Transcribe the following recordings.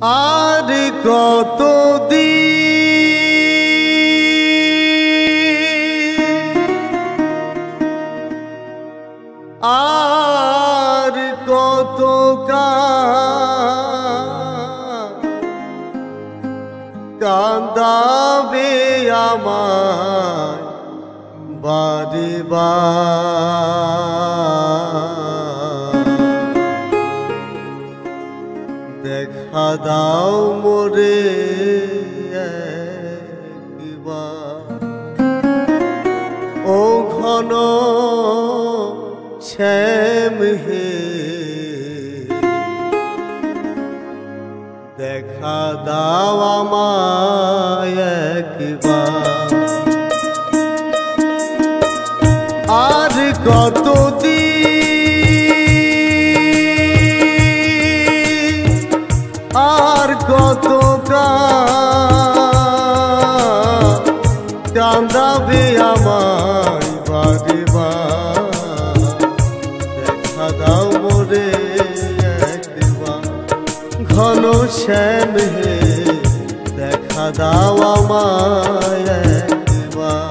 আর কান্দাবে আমায় বারে বার, দেখা দাও মোরে একবার, ও ঘন শ্যাম হে দেখা দাও আমায় একবার। আর কতদিন আর কতকাল কান্দাবে আমায় বারে বার, দেখা দাও মোরে একবার, ঘন শ্যাম হে দেখা দাও আমায় একবার।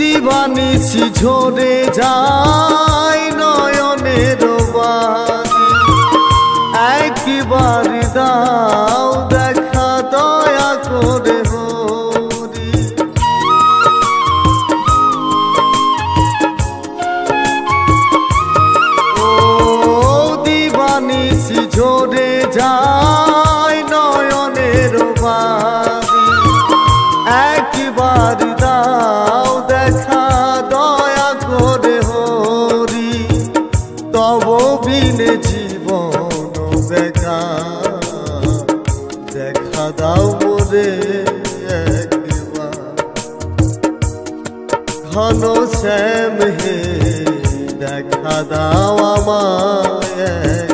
দিবানিশি ঝরে যায় নয়নের বাতি, একবার দাও দেখা দয়া করে হরি। ও দিবানিশি ঝরে যায় নয়নের বাতি, একবার দাও দেখা দয়া করে হরি। তব বিনে জীবন বেকার, দেখা দাও মোরে একবার, ঘন শ্যাম হে দেখা দাও আমায় একবার।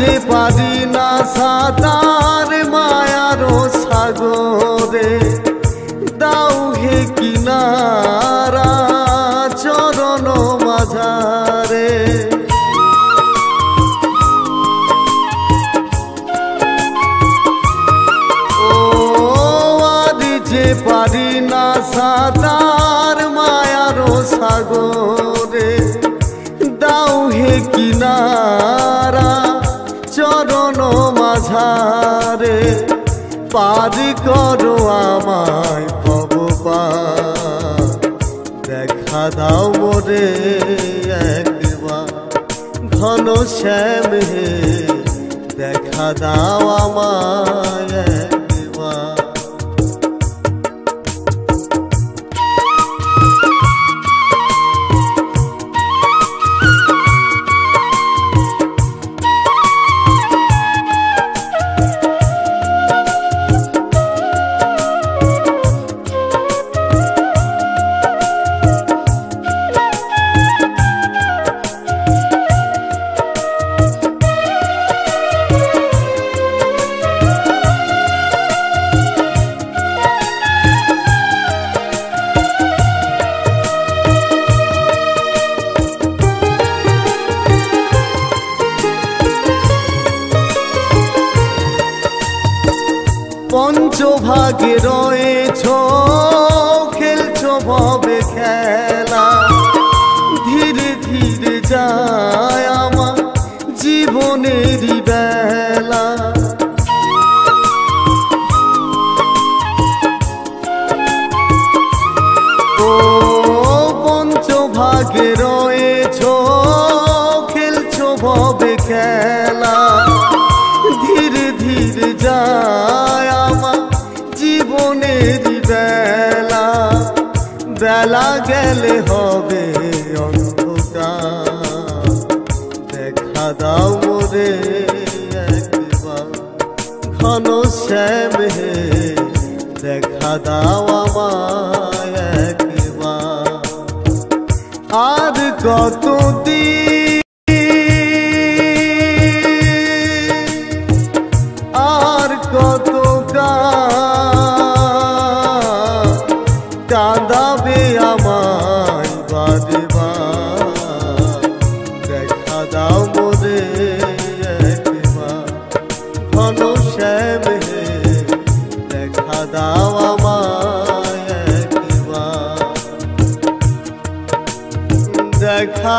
যে পারি না সাঁতার মায়ার সাগরে, দাও হে কিনারা চরণ মাঝারে। ও আর যে পারি না সাঁতার মায়ার সাগরে, দাও হে কিনারা চরণ মাঝারে। পারি করো আমায় ভবপার, দেখা দাও মোরে একবার, ঘন শ্যাম হে দেখা দাও আমায় একবার। পঞ্চভাগে রয়েছ, খেলছ ভবে খেলা। ধীরে ধীরে যায় আমার জীবনেরই বেলা। ও পঞ্চভাগে রয়েছ, খেলছ ভবে খেলা। ধীরে ধীরে যায় আমার জীবনের বেলা। বেলা গেলে হবে অন্ধকার, দেখা দাও মোরে একবার ঘন শ্যাম হে, দেখা দাও আমায় একবার। আর কতদিন কাঁদাবে আমায় বারে বার, দেখা দাও মোরে একবার ঘন শ্যাম হে, দেখা দাও আমায় একবার, দেখা